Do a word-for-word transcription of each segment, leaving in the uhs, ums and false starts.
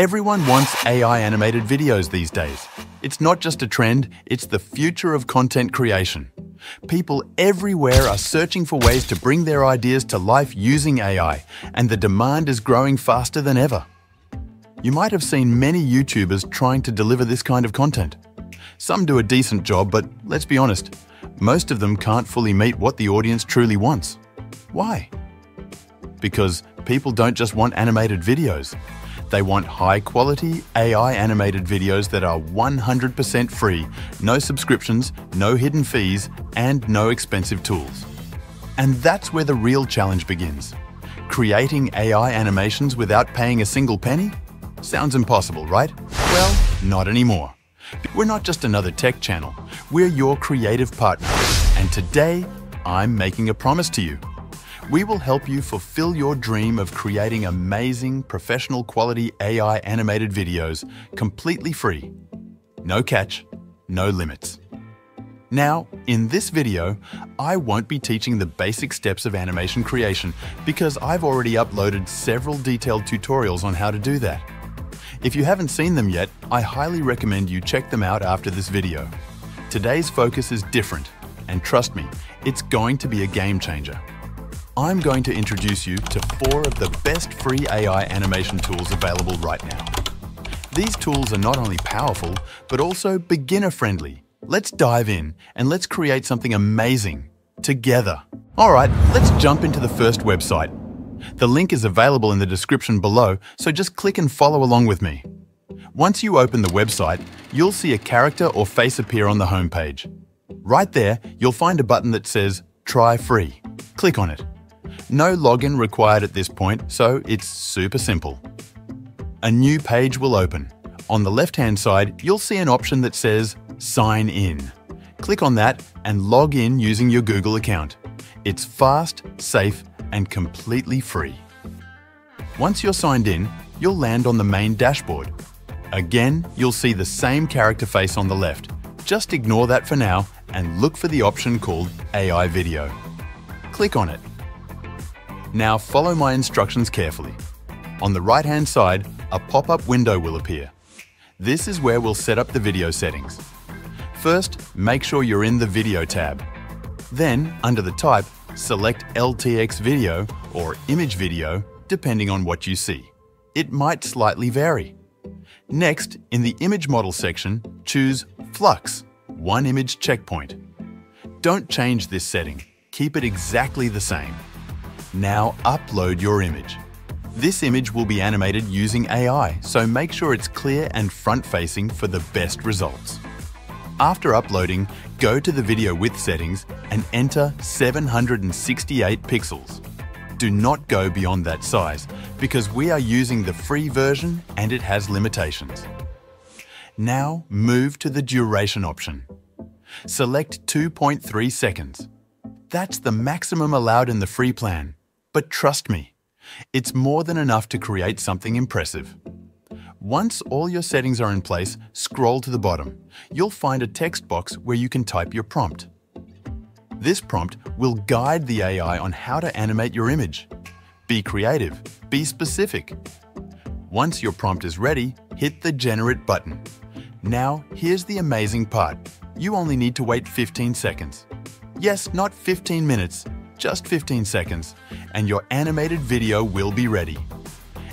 Everyone wants A I animated videos these days. It's not just a trend, it's the future of content creation. People everywhere are searching for ways to bring their ideas to life using A I, and the demand is growing faster than ever. You might have seen many YouTubers trying to deliver this kind of content. Some do a decent job, but let's be honest, most of them can't fully meet what the audience truly wants. Why? Because people don't just want animated videos. They want high-quality, A I-animated videos that are one hundred percent free, no subscriptions, no hidden fees, and no expensive tools. And that's where the real challenge begins. Creating A I animations without paying a single penny? Sounds impossible, right? Well, not anymore. We're not just another tech channel. We're your creative partner. And today, I'm making a promise to you. We will help you fulfill your dream of creating amazing, professional quality A I animated videos completely free. No catch, no limits. Now, in this video, I won't be teaching the basic steps of animation creation because I've already uploaded several detailed tutorials on how to do that. If you haven't seen them yet, I highly recommend you check them out after this video. Today's focus is different, and trust me, it's going to be a game changer. I'm going to introduce you to four of the best free A I animation tools available right now. These tools are not only powerful, but also beginner-friendly. Let's dive in and let's create something amazing together. All right, let's jump into the first website. The link is available in the description below, so just click and follow along with me. Once you open the website, you'll see a character or face appear on the homepage. Right there, you'll find a button that says Try Free. Click on it. No login required at this point, so it's super simple. A new page will open. On the left-hand side, you'll see an option that says Sign In. Click on that and log in using your Google account. It's fast, safe, and completely free. Once you're signed in, you'll land on the main dashboard. Again, you'll see the same character face on the left. Just ignore that for now and look for the option called A I Video. Click on it. Now follow my instructions carefully. On the right-hand side, a pop-up window will appear. This is where we'll set up the video settings. First, make sure you're in the Video tab. Then, under the type, select L T X Video or Image Video, depending on what you see. It might slightly vary. Next, in the Image Model section, choose Flux, One Image Checkpoint. Don't change this setting. Keep it exactly the same. Now upload your image. This image will be animated using A I, so make sure it's clear and front-facing for the best results. After uploading, go to the video width settings and enter seven hundred sixty-eight pixels. Do not go beyond that size because we are using the free version and it has limitations. Now move to the duration option. Select two point three seconds. That's the maximum allowed in the free plan. But trust me, it's more than enough to create something impressive. Once all your settings are in place, scroll to the bottom. You'll find a text box where you can type your prompt. This prompt will guide the A I on how to animate your image. Be creative, be specific. Once your prompt is ready, hit the Generate button. Now, here's the amazing part. You only need to wait fifteen seconds. Yes, not fifteen minutes. Just fifteen seconds, and your animated video will be ready.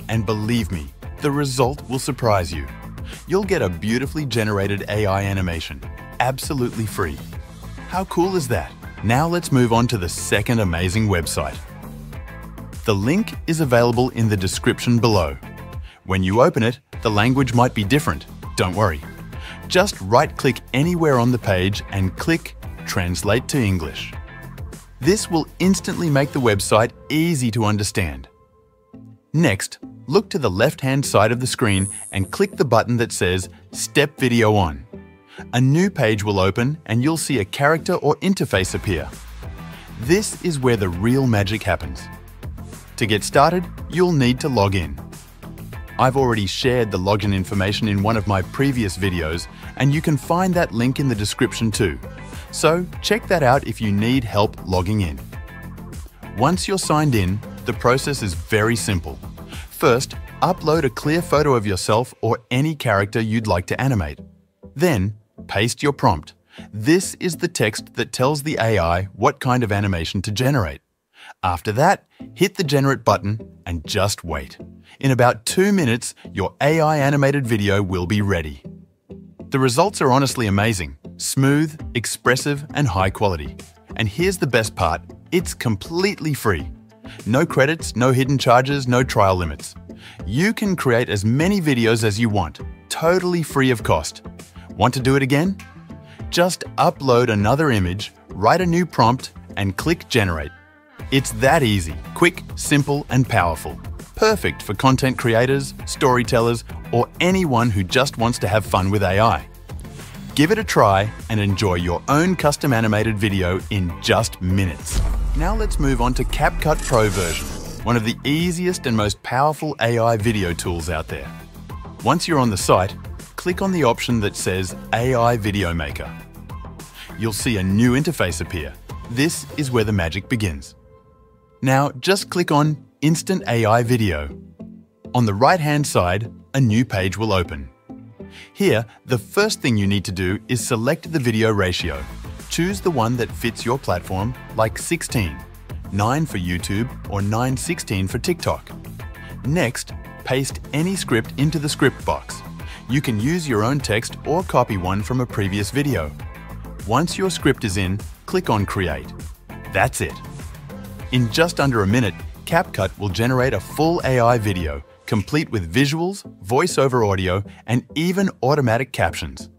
And believe me, the result will surprise you. You'll get a beautifully generated A I animation, absolutely free. How cool is that? Now let's move on to the second amazing website. The link is available in the description below. When you open it, the language might be different. Don't worry. Just right-click anywhere on the page and click Translate to English. This will instantly make the website easy to understand. Next, look to the left-hand side of the screen and click the button that says Step Video On. A new page will open and you'll see a character or interface appear. This is where the real magic happens. To get started, you'll need to log in. I've already shared the login information in one of my previous videos, and you can find that link in the description too. So check that out if you need help logging in. Once you're signed in, the process is very simple. First, Upload a clear photo of yourself or any character you'd like to animate. Then, paste your prompt. This is the text that tells the A I what kind of animation to generate. After that, hit the generate button and just wait. In about two minutes, your A I animated video will be ready. The results are honestly amazing, smooth, expressive, and high quality. And here's the best part, it's completely free. No credits, no hidden charges, no trial limits. You can create as many videos as you want, totally free of cost. Want to do it again? Just upload another image, write a new prompt, and click generate. It's that easy, quick, simple, and powerful. Perfect for content creators, storytellers, or anyone who just wants to have fun with A I. Give it a try and enjoy your own custom animated video in just minutes. Now let's move on to CapCut Pro version, one of the easiest and most powerful A I video tools out there. Once you're on the site, click on the option that says A I Video Maker. You'll see a new interface appear. This is where the magic begins. Now just click on Instant A I Video. On the right-hand side, a new page will open. Here, the first thing you need to do is select the video ratio. Choose the one that fits your platform, like sixteen, nine for YouTube or nine sixteen for TikTok. Next, paste any script into the script box. You can use your own text or copy one from a previous video. Once your script is in, click on Create. That's it. In just under a minute, CapCut will generate a full A I video, complete with visuals, voiceover audio, and even automatic captions.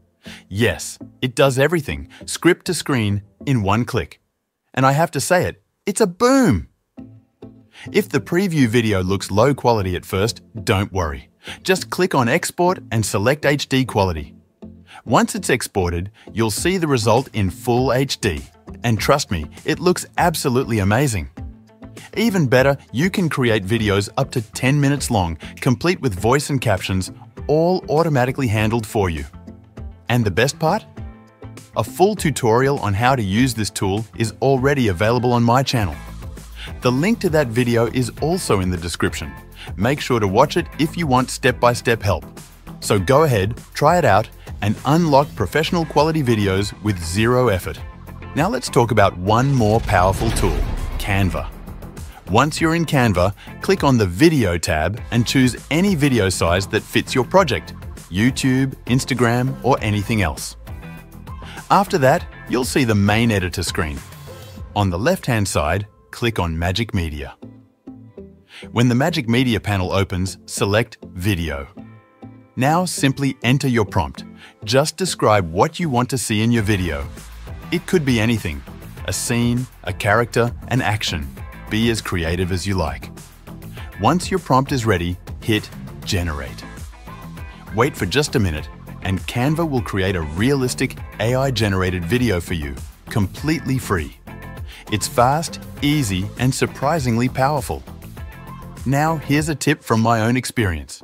Yes, it does everything, script to screen, in one click. And I have to say it, it's a boom! If the preview video looks low quality at first, don't worry. Just click on Export and select H D quality. Once it's exported, you'll see the result in full H D. And trust me, it looks absolutely amazing. Even better, you can create videos up to ten minutes long, complete with voice and captions, all automatically handled for you. And the best part? A full tutorial on how to use this tool is already available on my channel. The link to that video is also in the description. Make sure to watch it if you want step-by-step help. So go ahead, try it out, and unlock professional quality videos with zero effort. Now let's talk about one more powerful tool, Canva. Once you're in Canva, click on the Video tab and choose any video size that fits your project, YouTube, Instagram, or anything else. After that, you'll see the main editor screen. On the left-hand side, click on Magic Media. When the Magic Media panel opens, select Video. Now simply enter your prompt. Just describe what you want to see in your video. It could be anything, a scene, a character, an action. Be as creative as you like. Once your prompt is ready, hit Generate. Wait for just a minute and Canva will create a realistic A I-generated video for you, completely free. It's fast, easy, and surprisingly powerful. Now here's a tip from my own experience.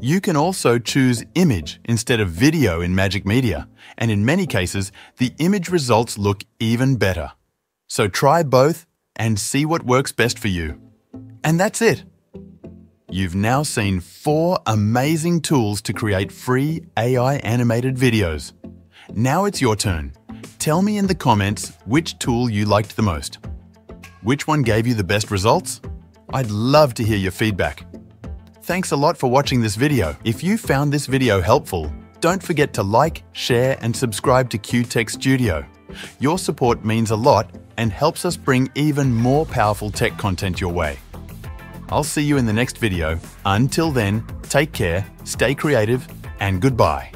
You can also choose image instead of video in Magic Media, and in many cases, the image results look even better. So try both and see what works best for you. And that's it. You've now seen four amazing tools to create free A I animated videos. Now it's your turn. Tell me in the comments which tool you liked the most. Which one gave you the best results? I'd love to hear your feedback. Thanks a lot for watching this video. If you found this video helpful, don't forget to like, share, and subscribe to Q Tech Studio. Your support means a lot and helps us bring even more powerful tech content your way. I'll see you in the next video. Until then, take care, stay creative, and goodbye.